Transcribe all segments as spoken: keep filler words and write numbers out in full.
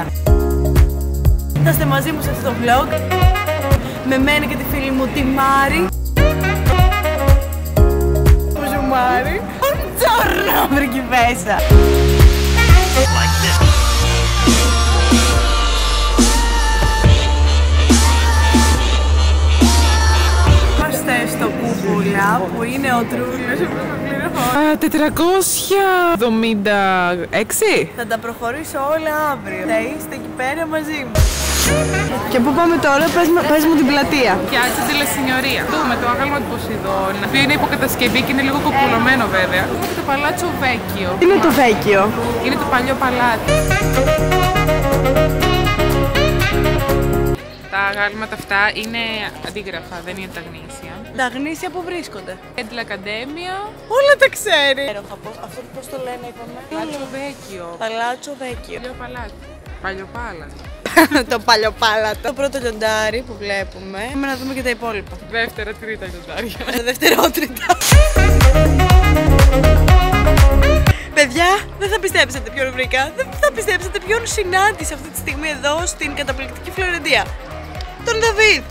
Φλωρεντία. Είσαστε μαζί μου σε αυτό το vlog, με μένα και τη φίλη μου τη Μάρι. Bonjour Μάρι. Buongiorno Principessa. Είμαστε στο Κούβουλα που είναι ο Τρούλο. τετρακόσια εβδομήντα έξι. Θα τα προχωρήσω όλα αύριο. Θα είστε εκεί πέρα μαζί μου. Και πού πάμε τώρα, πες, πες μου την πλατεία. Πιάτσα τη Λεσσινιωρία. Δούμε το άγαλμα του Ποσειδώνα. Το είναι υποκατασκευή και είναι λίγο κοπουλωμένο βέβαια. Δούμε και το Παλάτσο Βέκιο. Τι είναι το Βέκιο? Είναι το παλιό παλάτι. Τα αγάλματα αυτά είναι αντίγραφα, δεν είναι τα γνήσια. Τα γνήσια που βρίσκονται. Εντλακαντέμια. Όλα τα ξέρει. Αυτό πώς το λένε, είπαμε. Παλάτσο Βέκιο. Παλάτσο Βέκιο. Παλιό παλάτι. Παλιοπάλατο. Το παλιοπάλατο. Το πρώτο λιοντάρι που βλέπουμε. Πάμε να δούμε και τα υπόλοιπα. Δεύτερα, τρίτα λιοντάρια. Δευτερότριτα. Παιδιά, δεν θα πιστέψετε ποιον βρήκα, δεν θα πιστέψετε ποιον συνάντησε αυτή τη στιγμή εδώ στην καταπληκτική Φλωρεντία. Τον Δαβίδ.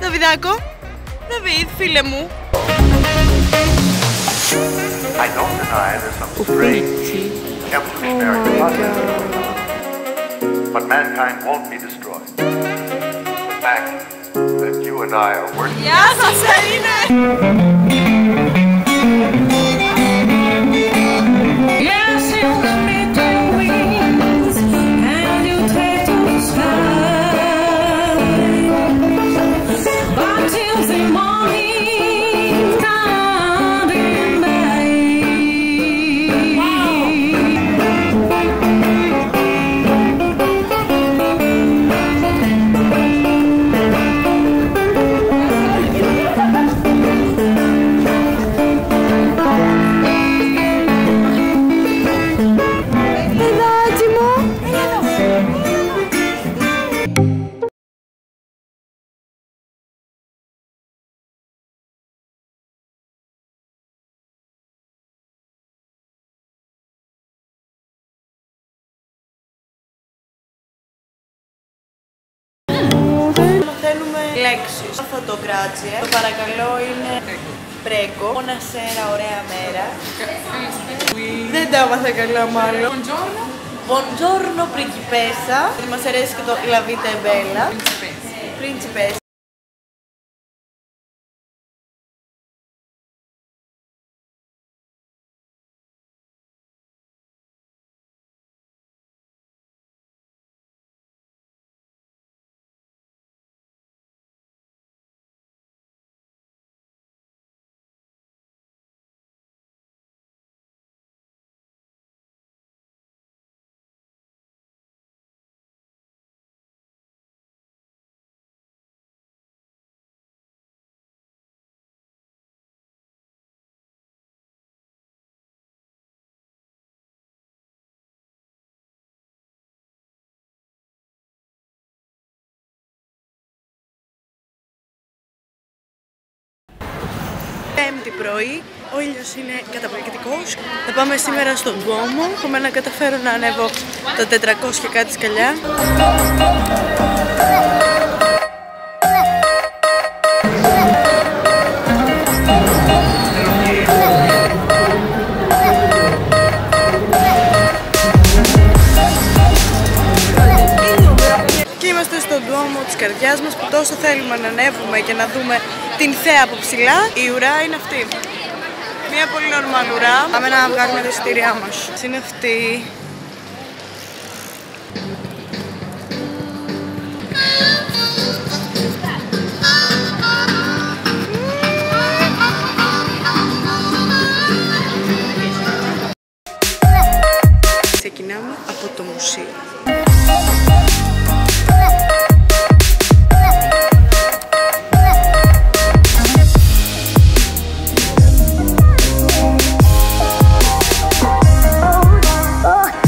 Δαβιδάκο, Δαβίδ, φίλε μου. Γεια σας, Έλληνες! Λέξεις. Αυτό το κράτσε. Το παρακαλώ είναι πρέκο. Όνα σέρα, ωραία μέρα. Δεν τα έμαθα καλά μάλλον. Buongiorno. Buongiorno Principessa. Μας αρέσει και το La Vita è Bella. Principessa. Πέμπτη πρωί, ο ήλιος είναι καταπληκτικός. Θα πάμε σήμερα στον ντουόμο. Έχουμε να καταφέρω να ανέβω τα τετρακόσια κάτι σκαλιά. Και είμαστε στον ντουόμο της καρδιάς μας που τόσο θέλουμε να ανέβουμε και να δούμε την θέα από ψηλά. Η ουρά είναι αυτή. Μια πολύ normal ουρά. Πάμε να βγάλουμε τα εισιτήριά μας. Είναι αυτή. Ξεκινάμε από το μουσείο. Oh!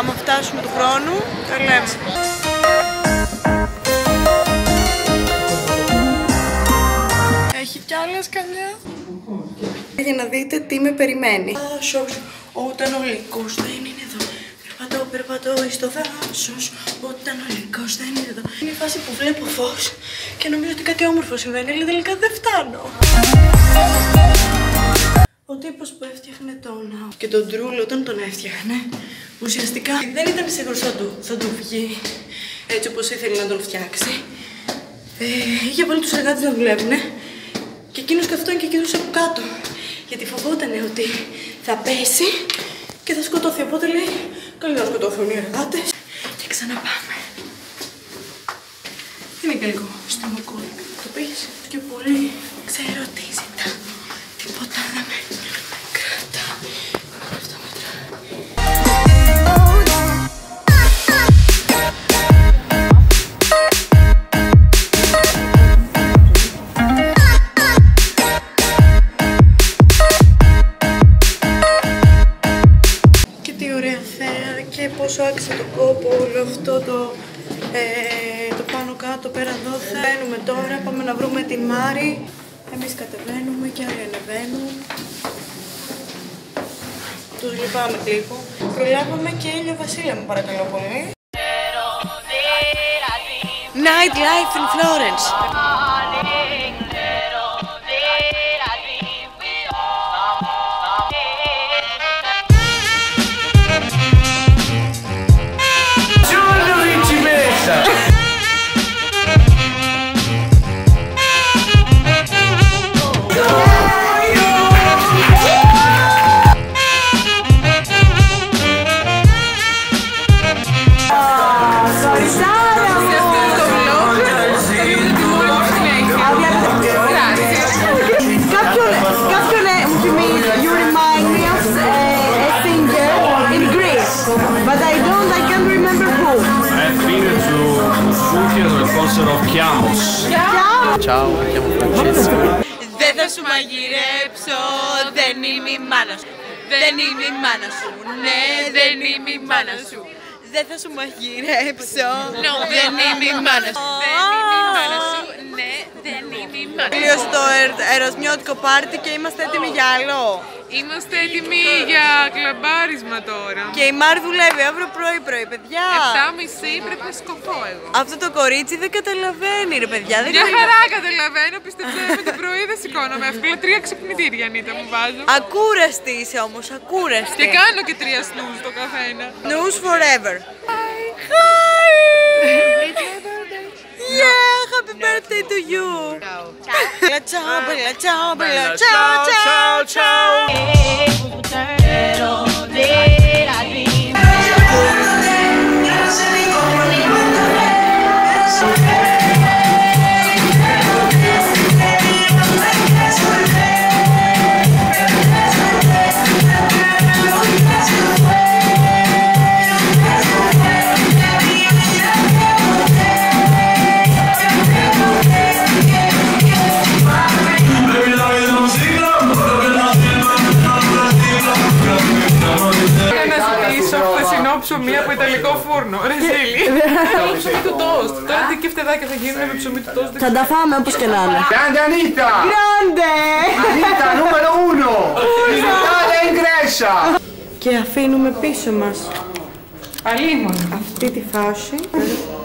άμα φτάσουμε του χρόνου, θα λέμε. Έχει κι άλλες καμιά. Για να δείτε τι με περιμένει. Όταν ο λυκός δεν είναι εδώ, περπατώ, περπατώ εις το δάσος. Όταν ο λυκός δεν είναι εδώ. Είναι η φάση που βλέπω φως και νομίζω ότι κάτι όμορφο συμβαίνει, αλλά τελικά δεν φτάνω. Ο τύπος που έφτιαχνε τον Ναό και τον Τρούλο, όταν τον έφτιαχνε, ουσιαστικά δεν ήταν σίγουρος ότι θα του βγει έτσι όπως ήθελε να τον φτιάξει. Ε, είχε πολύ τους εργάτες να δουλεύουνε και εκείνος καθόταν και κοιτούσε από κάτω. Γιατί φοβότανε ότι θα πέσει και θα σκοτώθει. Οπότε λέει: καλή να σκοτώθουν οι εργάτες. Και ξαναπάμε. Δεν είναι λίγο στο μοκούλι. Το πήγε και πολύ ξέρω τι ζητά. Τίποτα να με κρατά. Αυτό μετράει. Και τι ωραία θέα και πόσο άξιζε τον κόπο όλο αυτό το. Ε, το πάνω κάτω, πέρα εδώ θα μπαίνουμε τώρα, πάμε να βρούμε την Μάρι. Εμείς κατεβαίνουμε και άλλοι ανεβαίνουν. Τους λυπάμαι λίγο. Προλάβαμε και ήλιο βασίλειο μου, παρακαλώ πολύ. Nightlife in Florence. Δεν θα σου μαγειρέψω, δεν είμαι η μάνα σου. Δεν είμαι η μάνα σου, ναι, δεν είμαι η μάνα σου. Δεν θα σου μαγειρέψω, δεν είμαι η μάνα σου. Δεν είμαι η μάνα σου, ναι, δεν είμαι η μάνα σου. Τελείωσε το ερασμιώτικο πάρτι και είμαστε έτοιμοι για άλλο. Είμαστε έτοιμοι για κλαμπάρισμα τώρα. Και η Μάρ δουλεύει αύριο πρωί-πρωί, παιδιά. εφτά και μισή πρέπει να σκοπώ εγώ. Αυτό το κορίτσι δεν καταλαβαίνει, ρε παιδιά. Δεν μια καταλαβαίνει. Χαρά καταλαβαίνω, πιστεύω με το πρωί δεν σηκώνομαι. Εύκολα τρία ξυπνητήρια Νίτα μου βάζω. Ακούραστη είσαι όμως, ακούραστη. Και κάνω και τρία snooze το καθένα. Snooze forever. Hi! Hi! Yeah! Happy birthday to you! Ciao! Ciao! Ciao! Ciao! Ciao! Ψωμί από ιταλικό φούρνο, ρε ζήλι. Το ψωμί του τόστ. Τώρα τι κεφτεδάκια θα γίνουν με ψωμί του τόστ. Θα τα φάμε όπως και να είναι. Grande Anita! Grande! Anita νούμερο uno! Ιταλία in Grecia! Και αφήνουμε πίσω μας αλίμονο αυτή τη φάση. Oh,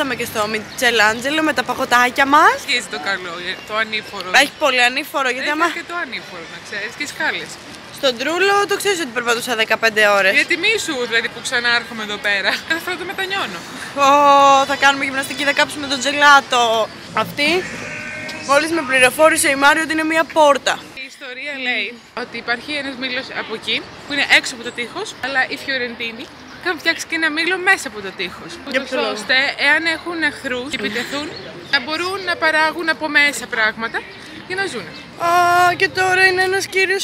Περάσαμε και στο Μιτσελάντζελο με τα παγωτάκια μας. Σχίζει το καλό, το ανήφορο. Έχει πολύ ανήφορο. Γιατί άμα... και το ανήφορο, να ξέρεις, και σκάλες. Στον Τρούλο το ξέρεις ότι περπατούσα δεκαπέντε ώρες. Για τιμή σου, δηλαδή που ξανά έρχομαι εδώ πέρα. Θα το μετανιώνω. Ω, θα κάνουμε γυμναστική, θα κάψουμε τον τζελάτο. Αυτή, μόλις με πληροφόρησε η Μάρι ότι είναι μια πόρτα. Η ιστορία λέει ότι υπάρχει ένας μήλος από εκεί που είναι έξω από το τείχος, αλλά η Φιωρεντίνη είχαν φτιάξει και ένα μήλο μέσα από το τείχος. Ούτως ώστε, εάν έχουν εχθρούς και επιτεθούν, να μπορούν να παράγουν από μέσα πράγματα για να ζουν. Α, και τώρα είναι ένας κύριος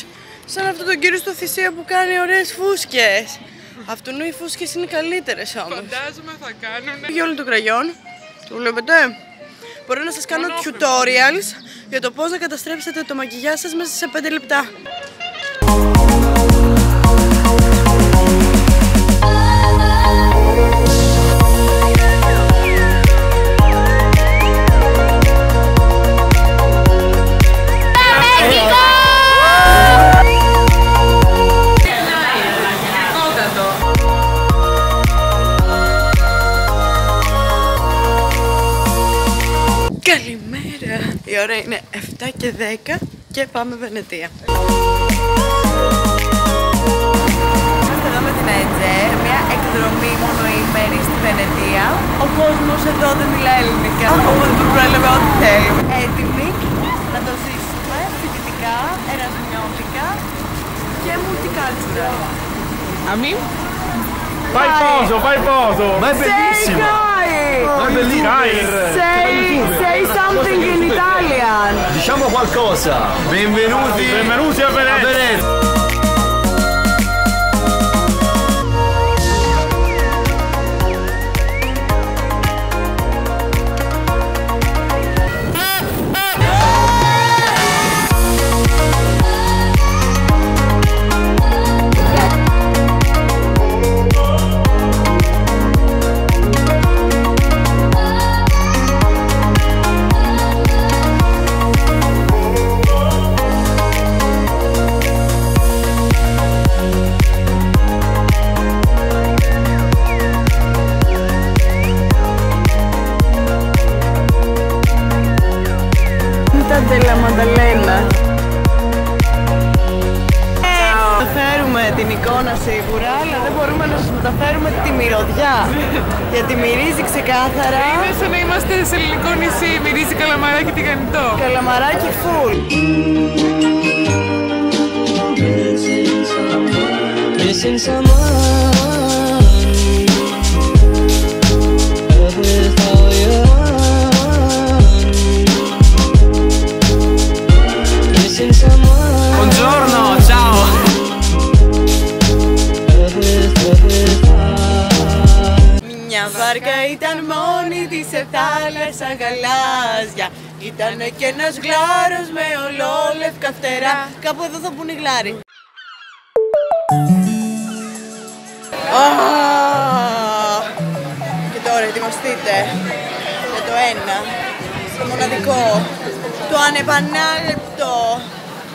σαν αυτόν τον κύριο στο Θησία που κάνει ωραίες φούσκες. Αυτόν οι φούσκες είναι καλύτερες όμως. Φαντάζομαι θα κάνουνε. Για όλων των κραγιών, το βλέπετε. Μπορώ να σας κάνω tutorials για το πώς να καταστρέψετε το μακιγιάζ σας μέσα σε πέντε λεπτά. Η ώρα είναι επτά και δέκα και πάμε Βενετία. Είμαστε εδώ με την ΑΕΤΖΕ, μια εκδρομή μονοήμερη στη Βενετία. Ο κόσμος εδώ δεν μιλάει ελληνικά, οπότε του πρόλαβε ό,τι θέλει. Έτοιμοι να το ζήσουμε φοιτητικά, ερασμιώτικα και multicultural. Αμήν. Vai poso, vai poso. Ma è bellissimo. Ma è bellissimo. Say something in Italian. Diciamo qualcosa. Benvenuti. Benvenuti a Venezia. Buongiorno, ciao! Μια βάρκα ήταν μόνη της σε θάλασσα γαλάζια. Ήτανε κι ένας γλάρος με ολόλευκα φτερά. Κάπου εδώ θα πούνε οι γλάροι. Και τώρα ετοιμαστείτε για το ένα, το μοναδικό, το ανεπανάληπτο.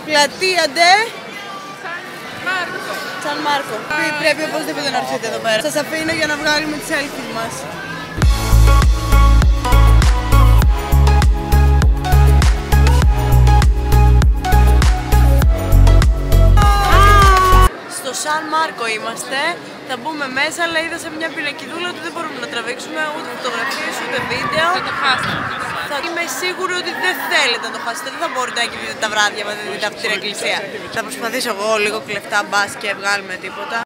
Πλατεία ντε Σαν Μάρκο. Σαν Μάρκο. Πρέπει οπωσδήποτε να έρθετε εδώ πέρα. Σας αφήνω για να βγάλουμε τις selfies μας. Στο Σαν Μάρκο είμαστε. Θα μπούμε μέσα, αλλά είδα σε μια πινακιδούλα ότι δεν μπορούμε να τραβήξουμε ούτε φωτογραφίες ούτε βίντεο. Θα το χάσετε. Θα... Είμαι σίγουρη ότι δεν θέλετε να το χάσετε. Δεν θα μπορείτε να κοιτάτε τα βράδια με την αυτή την εκκλησία. Θα προσπαθήσω εγώ λίγο κλεφτά μπας και βγάλουμε τίποτα.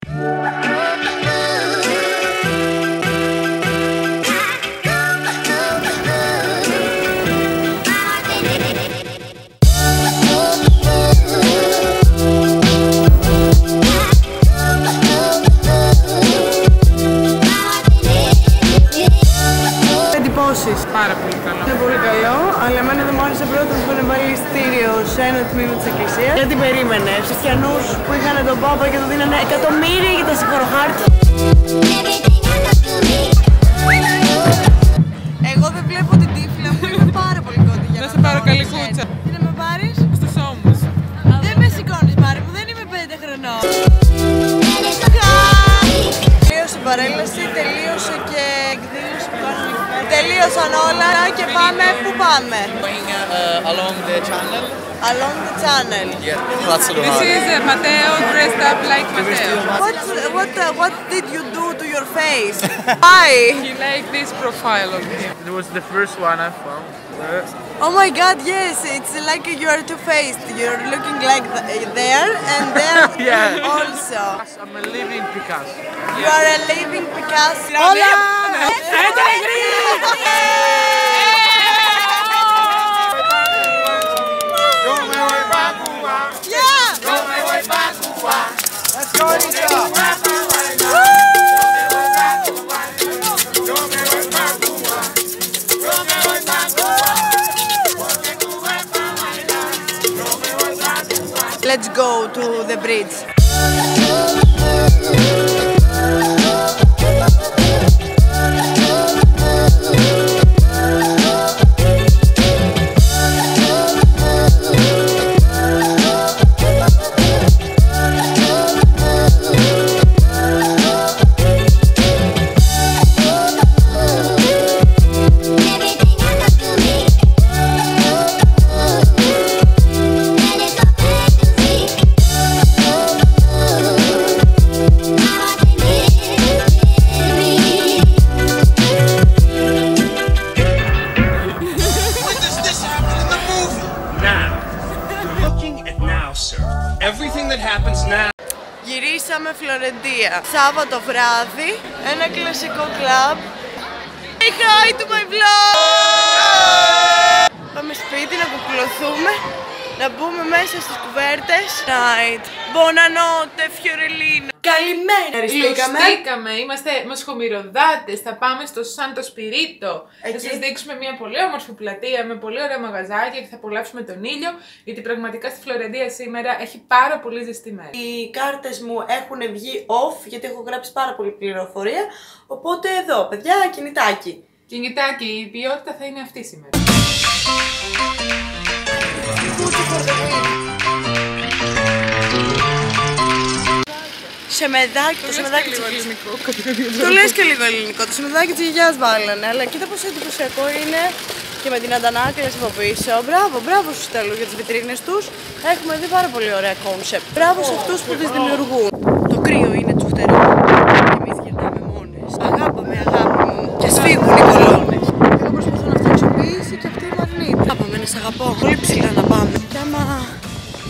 Πάρα πολύ καλό. Είναι πολύ καλό, αλλά εμένα δεν μου άρεσε πρώτα που είχαν βάλει ειστήριο σε ένα τμήμα της εκκλησίας. Δεν την περίμενε. Χριστιανούς που είχαν τον Πάπα και του δίνανε εκατομμύρια για τα συγχωροχάρτια. Εγώ δεν βλέπω την τύφλα μου, είμαι πάρα πολύ κοντή για να, να σε πάρω καλή κούτσα. Τι να με πάρεις? Στους ώμους. Δεν με σηκώνεις Μάρι μου, δεν είμαι πέντε χρονών. Τελείωσε η παρέλαση, τελείωσε και εκδήλωση που κάνουμε. τελείωσαν όλα και πάμε που πάμε. Going uh, along the channel. Along the channel. Yeah. This is uh, Mateo dressed up like Mateo. What what uh, what did you do to your face? Why? He liked this profile of him. It was the first one I found. Oh my God! Yes, it's like you are two-faced. You're looking like th there and there yeah. also. I'm a living Picasso. You are a living Picasso. Hola! Let's go! Let's go to the bridge. Γυρίσαμε Φλωρεντία, Σάββατο βράδυ, ένα κλασικό κλαμπ. Say hi to my vlog! Yeah. Πάμε σπίτι να κουκλωθούμε, να μπούμε μέσα στις κουβέρτες. Night, buona notte Fiorellino. Καλημέρα, ριστήκαμε. Ριστήκαμε, είμαστε μοσχομυροδάτες, θα πάμε στο Σάντο Σπυρίτο. Θα σας δείξουμε μια πολύ όμορφη πλατεία με πολύ ωραία μαγαζάκια και θα απολαύσουμε τον ήλιο, γιατί πραγματικά στη Φλωρεντία σήμερα έχει πάρα πολύ ζεστή μέρα. Οι κάρτες μου έχουν βγει off, γιατί έχω γράψει πάρα πολύ πληροφορία, οπότε εδώ, παιδιά, κινητάκι. Κινητάκι, η ποιότητα θα είναι αυτή σήμερα. Σεμεδάκι, το, το σεμεδάκι της ελληνικό. Το λες και λίγο ελληνικό, το σεμεδάκι της γιαγιάς βάλανε. Αλλά κοίτα πόσο εντυπωσιακό είναι και με την αντανάκλαση από πίσω. Μπράβο, μπράβο στους Ιταλούς για τις βιτρίνες τους. Έχουμε δει πάρα πολύ ωραία κόνσεπτ. Μπράβο σε αυτούς που τις δημιουργούν. Το κρύο είναι τσουφτερό και εμείς γελάμε μόνες. Αγάπα με αγάπη μου και σφίγγουν οι κολόνες. Εγώ προσπαθώ να φτιάξω ποιήση και αυτή η μαγνήτη. Πάμε με να σ' αγαπώ, πολύ ψηλά να πάμε. Και άμα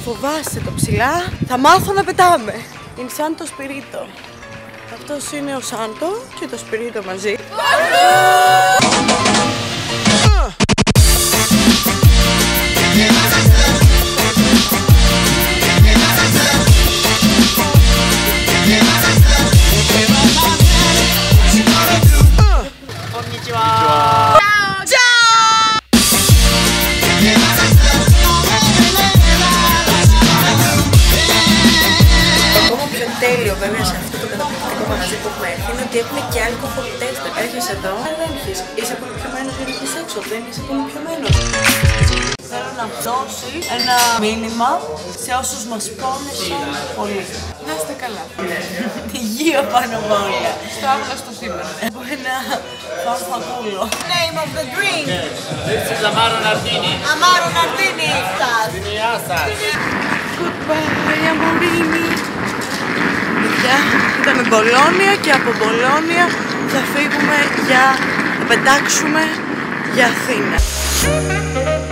φοβάσαι το ψηλά, θα μάθω να πετάμε. Είναι Santo Spirito. Αυτός είναι ο Σάντο και το Σπυρίτο μαζί. Βέβαια σε αυτό το καταπληκτικό μαγαζί που έχουμε έρθει είναι ότι έχουν και alcohol tester. Έρχεσαι εδώ, αλλά δεν έχεις. Είσαι πολύ πιωμένος, δεν έχεις έξω, δεν είσαι πολύ πιωμένος. Θέλω να δώσει ένα μήνυμα σε όσους μας πόνεσαν πολύ. Να είστε καλά. Τη γη πάνω από όλα. Στο άγνωστο σήμερα. Από ένα φαφακούλο. Name of the drink. This is Amarone Ardini. Amarone Ardini. Γεια σας. Goodbye, Amorini. Ήταν η Μπολόνια και από Μπολόνια θα φύγουμε για να πετάξουμε για Αθήνα.